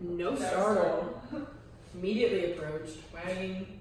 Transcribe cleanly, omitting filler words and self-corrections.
No startle. Immediately approached, wagging